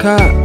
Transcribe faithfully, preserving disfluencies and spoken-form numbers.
car.